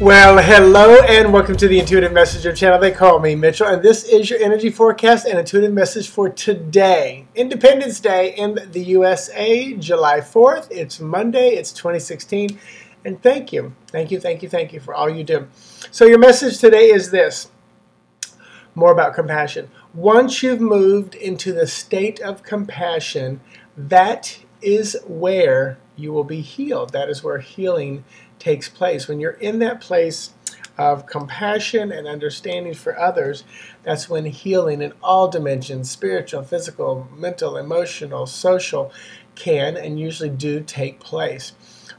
Well, hello and welcome to the Intuitive Messenger channel. They call me Mitchell, and this is your energy forecast and intuitive message for today, Independence Day in the USA, July 4th. It's Monday, it's 2016, and thank you. Thank you, thank you, thank you for all you do. So your message today is this, more about compassion. Once you've moved into the state of compassion, that is where you will be healed. That is where healing takes place. When you're in that place of compassion and understanding for others, that's when healing in all dimensions, spiritual, physical, mental, emotional, social, can and usually do take place.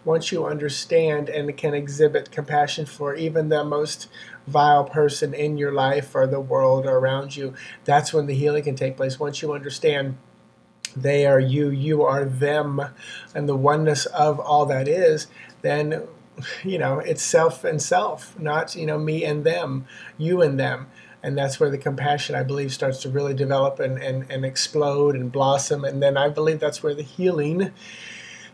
Once you understand and can exhibit compassion for even the most vile person in your life or the world or around you, that's when the healing can take place. Once you understand they are you, you are them, and the oneness of all that is, then, you know, it's self and self, not, you know, me and them, you and them. And that's where the compassion, I believe, starts to really develop and explode and blossom. And then I believe that's where the healing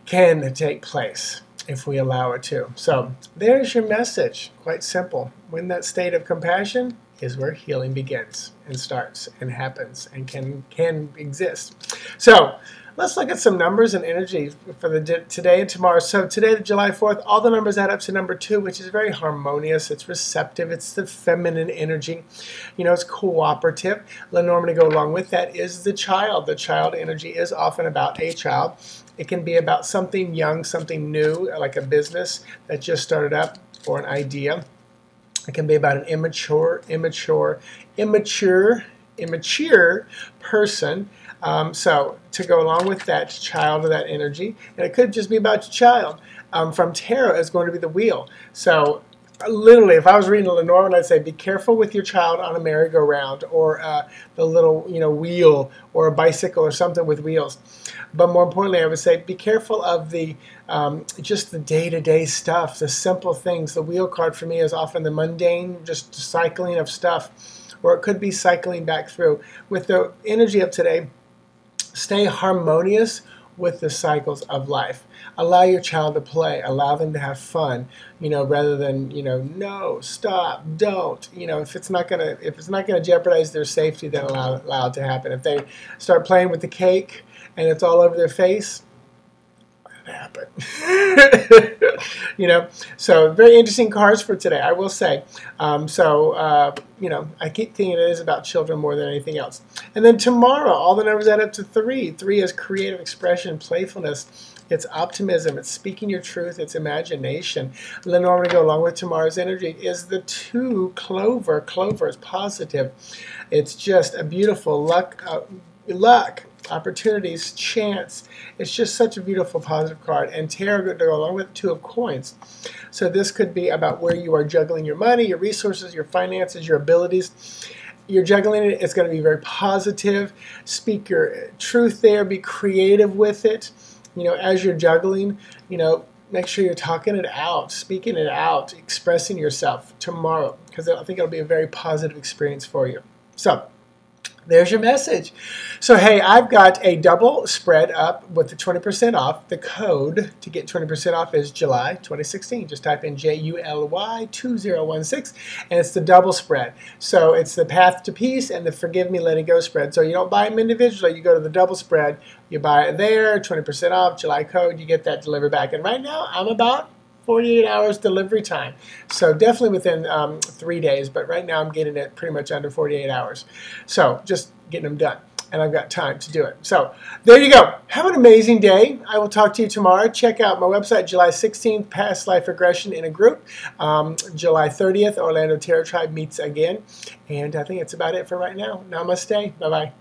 can take place, if we allow it to. So there's your message, quite simple. When that state of compassion is where healing begins and starts and happens and can exist. So let's look at some numbers and energy for the today and tomorrow. So today, July 4th, all the numbers add up to number 2, which is very harmonious. It's receptive. It's the feminine energy. You know, it's cooperative. Lenormand, to go along with that, is the child. The child energy is often about a child. It can be about something young, something new, like a business that just started up or an idea. It can be about an immature person. So to go along with that child or that energy, and it could just be about your child. From tarot is going to be the wheel. So literally, if I was reading Lenormand, I'd say be careful with your child on a merry-go-round or the little, you know, wheel or a bicycle or something with wheels. But more importantly, I would say be careful of the just the day-to-day stuff, the simple things. The wheel card for me is often the mundane, just cycling of stuff, or it could be cycling back through. With the energy of today, stay harmonious with the cycles of life. Allow your child to play. Allow them to have fun, you know, rather than, you know, no, stop, don't. You know, if it's not gonna jeopardize their safety, then allow it to happen. If they start playing with the cake and it's all over their face, let it happen. You know, so very interesting cards for today, I will say. You know, I keep thinking it is about children more than anything else. And then tomorrow, all the numbers add up to 3. 3 is creative expression, playfulness. It's optimism. It's speaking your truth. It's imagination. Lenormand, to go along with tomorrow's energy, is the 2 clover. Clover is positive. It's just a beautiful luck, opportunities, chance. It's just such a beautiful positive card. And tarot, to go along with 2 of coins. So this could be about where you are juggling your money, your resources, your finances, your abilities. You're juggling it. It's going to be very positive. Speak your truth there. Be creative with it. You know, as you're juggling, you know, make sure you're talking it out, speaking it out, expressing yourself tomorrow, because I think it'll be a very positive experience for you. So there's your message. So, hey, I've got a double spread up with the 20% off. The code to get 20% off is July 2016. Just type in JULY 2016, and it's the double spread. So it's the Path to Peace and the Forgive Me Letting Go spread. So you don't buy them individually. You go to the double spread. You buy it there, 20% off, July code. You get that delivered back. And right now, I'm about 48 hours delivery time. So definitely within 3 days, but right now I'm getting it pretty much under 48 hours. So just getting them done, and I've got time to do it. So there you go. Have an amazing day. I will talk to you tomorrow. Check out my website, July 16th, Past Life Regression in a group. July 30th, Orlando Tarot Tribe meets again. And I think that's about it for right now. Namaste. Bye-bye.